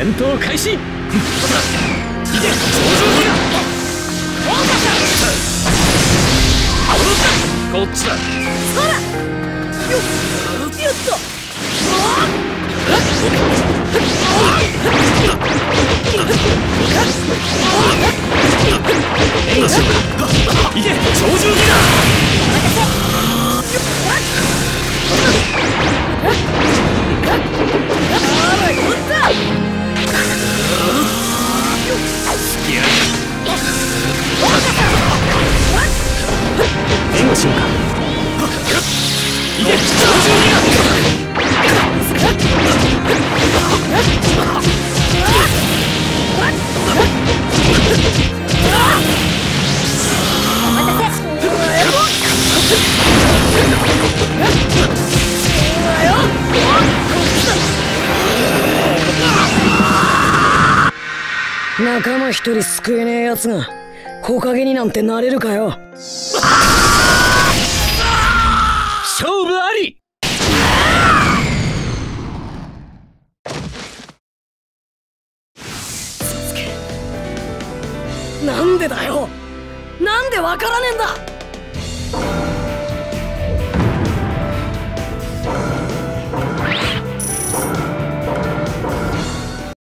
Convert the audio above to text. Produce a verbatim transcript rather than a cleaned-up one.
戦闘開始。こっちだ。援護しようか。仲間一人救えねえやつが木陰になんてなれるかよ。勝負あり。なんでだよ、なんでわからねえんだ。